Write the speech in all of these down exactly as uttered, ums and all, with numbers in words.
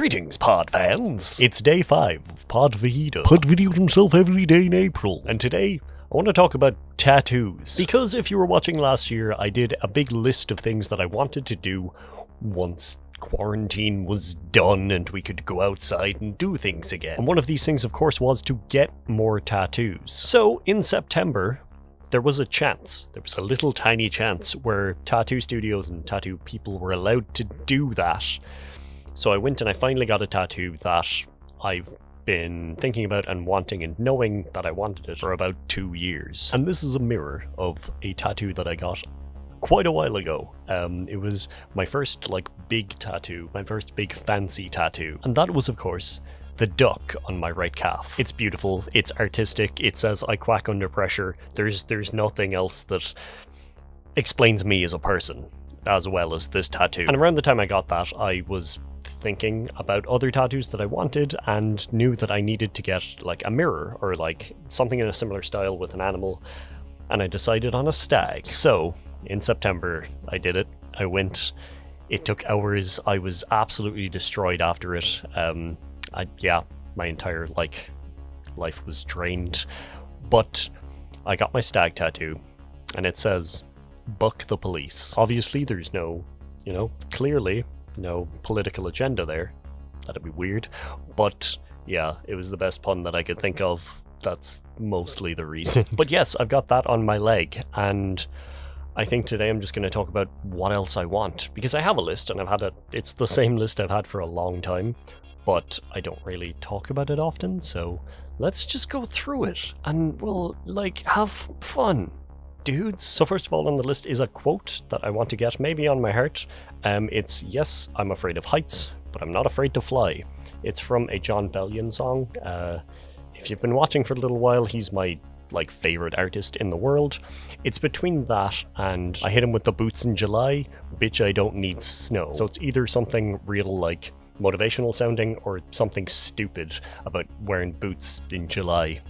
Greetings, Pod fans! It's day five of Pod Vejita. Pod videoed himself every day in April, and today I want to talk about tattoos. Because if you were watching last year, I did a big list of things that I wanted to do once quarantine was done and we could go outside and do things again. And one of these things, of course, was to get more tattoos. So in September, there was a chance, there was a little tiny chance where tattoo studios and tattoo people were allowed to do that. So I went and I finally got a tattoo that I've been thinking about and wanting and knowing that I wanted it for about two years. And this is a mirror of a tattoo that I got quite a while ago. Um, it was my first like big tattoo, my first big fancy tattoo. And that was, of course, the duck on my right calf. It's beautiful, it's artistic, it says I quack under pressure. There's there's nothing else that explains me as a person as well as this tattoo. And around the time I got that, I was thinking about other tattoos that I wanted and knew that I needed to get like a mirror or like something in a similar style with an animal, and I decided on a stag. So in September I did it. I went, it took hours, I was absolutely destroyed after it. Um, I, yeah, my entire like life was drained, but I got my stag tattoo and it says "Buck the police." Obviously there's no, you know, clearly no political agenda there. That'd be weird, but yeah, it was the best pun that I could think of. That's mostly the reason. But yes, I've got that on my leg, and I think today I'm just going to talk about what else I want, because I have a list and I've had a, it's the same list I've had for a long time, but I don't really talk about it often, so let's just go through it and we'll, like, have fun, dudes. So first of all on the list is a quote that I want to get, maybe on my heart. Um, it's, "Yes, I'm afraid of heights, but I'm not afraid to fly." It's from a John Bellion song. Uh, if you've been watching for a little while, he's my, like, favorite artist in the world. It's between that and "I hit him with the boots in July, bitch I don't need snow." So it's either something real, like, motivational sounding or something stupid about wearing boots in July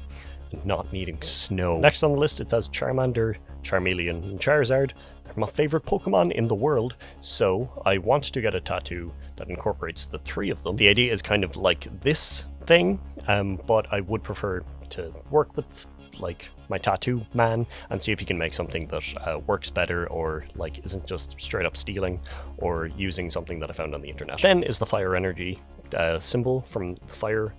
and not needing snow. Next on the list it says Charmander, Charmeleon and Charizard. They're my favorite Pokemon in the world, so I want to get a tattoo that incorporates the three of them. The idea is kind of like this thing, um, but I would prefer to work with like my tattoo man and see if he can make something that uh, works better or like isn't just straight up stealing or using something that I found on the internet. Then is the fire energy uh, symbol from fire,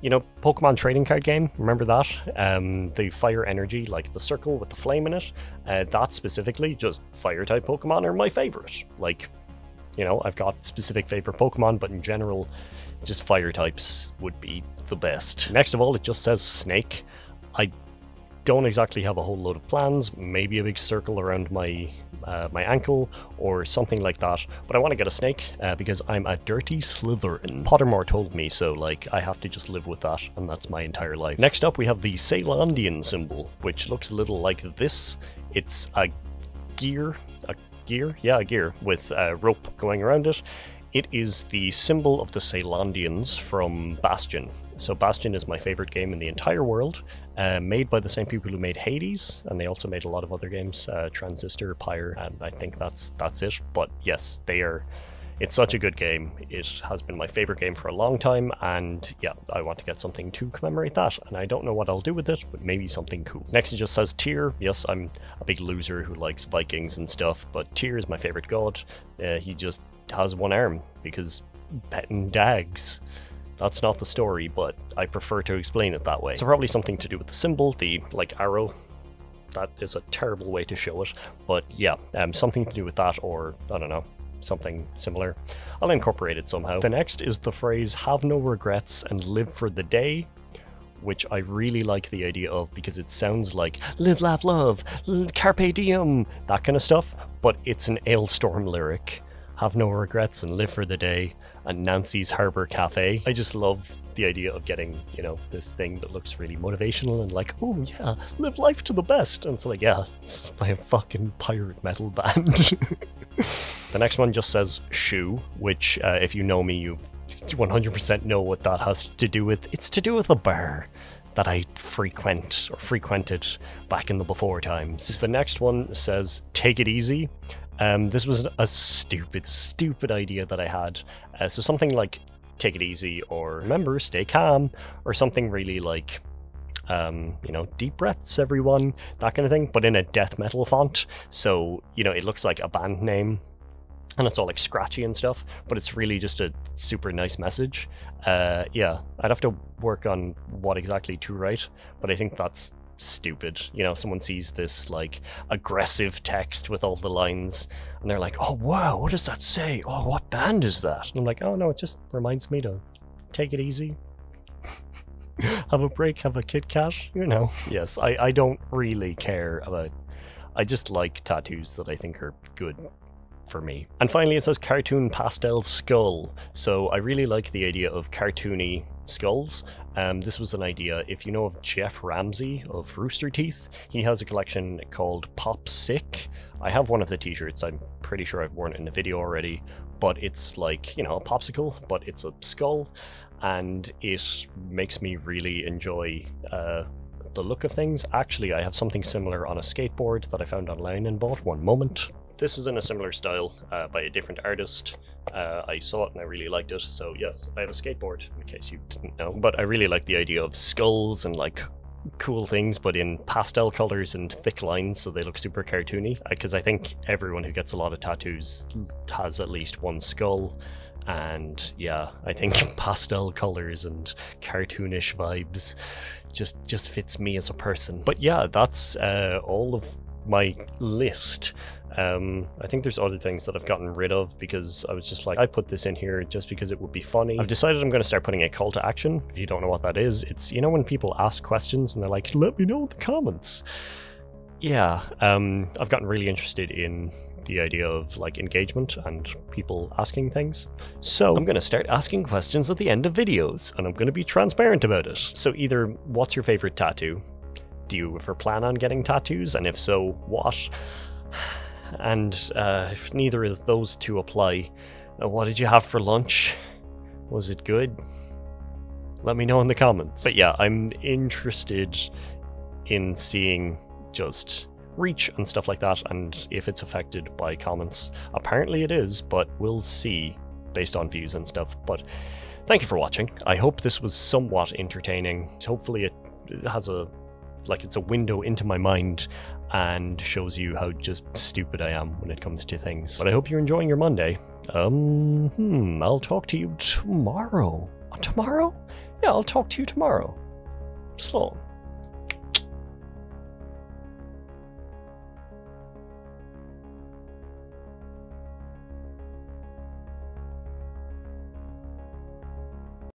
you know, Pokemon trading card game, remember that? Um, the fire energy, like the circle with the flame in it, uh, that specifically, just fire type Pokemon are my favorite. Like, you know, I've got specific favorite Pokemon, but in general, just fire types would be the best. Next of all, it just says snake. I don't exactly have a whole load of plans, maybe a big circle around my uh, my ankle or something like that, but I want to get a snake uh, because I'm a dirty Slytherin. Pottermore told me, so like I have to just live with that, and that's my entire life. Next up we have the Ceylandian symbol, which looks a little like this. It's a gear, a gear? Yeah, a gear with a rope going around it. It is the symbol of the Ceylandians from Bastion. So Bastion is my favorite game in the entire world, uh, made by the same people who made Hades, and they also made a lot of other games, uh, Transistor, Pyre, and I think that's that's it. But yes, they are. It's such a good game. It has been my favorite game for a long time, and yeah, I want to get something to commemorate that, and I don't know what I'll do with it, but maybe something cool. Next it just says Tyr. Yes, I'm a big loser who likes Vikings and stuff, but Tyr is my favorite god. Uh, he just has one arm because petting dags. That's not the story, but I prefer to explain it that way. So probably something to do with the symbol, the like arrow. That is a terrible way to show it, but yeah, um, something to do with that, or I don't know, something similar. I'll incorporate it somehow. The next is the phrase "have no regrets and live for the day," which I really like the idea of because it sounds like live, laugh, love, carpe diem, that kind of stuff, but it's an Alestorm lyric. Have no regrets and live for the day at Nancy's Harbour Cafe. I just love the idea of getting, you know, this thing that looks really motivational and like, oh yeah, live life to the best. And it's like, yeah, it's my fucking pirate metal band. The next one just says shoe, which uh, if you know me, you one hundred percent know what that has to do with. It's to do with a bar that I frequent or frequented back in the before times. The next one says take it easy. Um, this was a stupid, stupid idea that I had. Uh, so something like take it easy, or remember, stay calm, or something really like, um, you know, deep breaths, everyone, that kind of thing, but in a death metal font. So, you know, it looks like a band name, and it's all like scratchy and stuff, but it's really just a super nice message. Uh, yeah, I'd have to work on what exactly to write, but I think that's stupid. You know, someone sees this like aggressive text with all the lines and they're like, oh wow, what does that say? Oh, what band is that? And I'm like, oh no, it just reminds me to take it easy. Have a break, have a Kit Kat, you know. Yes, I, I don't really care about, I just like tattoos that I think are good for me. And finally it says cartoon pastel skull. So I really like the idea of cartoony skulls. Um, this was an idea, if you know of Jeff Ramsey of Rooster Teeth, he has a collection called Pop Sick. I have one of the t-shirts, I'm pretty sure I've worn it in the video already, but it's like, you know, a popsicle, but it's a skull, and it makes me really enjoy uh, the look of things. Actually, I have something similar on a skateboard that I found online and bought. One moment. This is in a similar style uh, by a different artist. Uh, I saw it and I really liked it, so yes, I have a skateboard, in case you didn't know. But I really like the idea of skulls and like cool things, but in pastel colors and thick lines, so they look super cartoony. Because I think everyone who gets a lot of tattoos has at least one skull. And yeah, I think pastel colors and cartoonish vibes just, just fits me as a person. But yeah, that's uh, all of my list. Um, I think there's other things that I've gotten rid of because I was just like, I put this in here just because it would be funny. I've decided I'm going to start putting a call to action. If you don't know what that is, it's, you know, when people ask questions and they're like, let me know in the comments. Yeah, um, I've gotten really interested in the idea of like engagement and people asking things. So I'm going to start asking questions at the end of videos, and I'm going to be transparent about it. So either what's your favorite tattoo? Do you ever plan on getting tattoos? And if so, what? And uh, if neither of those two apply, uh, what did you have for lunch? Was it good? Let me know in the comments. But yeah, I'm interested in seeing just reach and stuff like that, and if it's affected by comments. Apparently it is, but we'll see based on views and stuff. But thank you for watching. I hope this was somewhat entertaining. Hopefully it has a, like it's a window into my mind and shows you how just stupid I am when it comes to things. But I hope you're enjoying your Monday. Um, hmm, I'll talk to you tomorrow. Tomorrow? Yeah, I'll talk to you tomorrow. Slow.